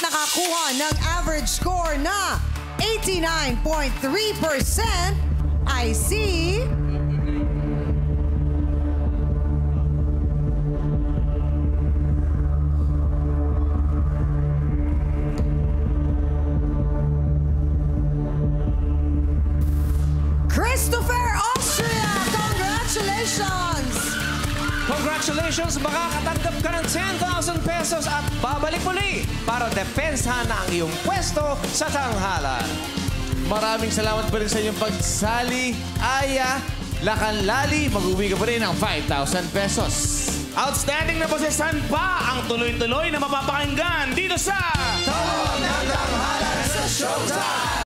nakakuha ng average score na 89.3%, I see... Christopher Austria! Congratulations! Congratulations! Makakatanggap ka ng 10,000 pesos at babalik muli para depensahan na ang iyong pwesto sa tanghalan. Maraming salamat pa rin sa inyong pagsali. Aya, Lakan Lali, mag-uwi ka pa rin ng 5,000 pesos. Outstanding na posesan pa ang tuloy-tuloy na mapapakinggan dito sa Tawag ng Tanghalan sa Showtime!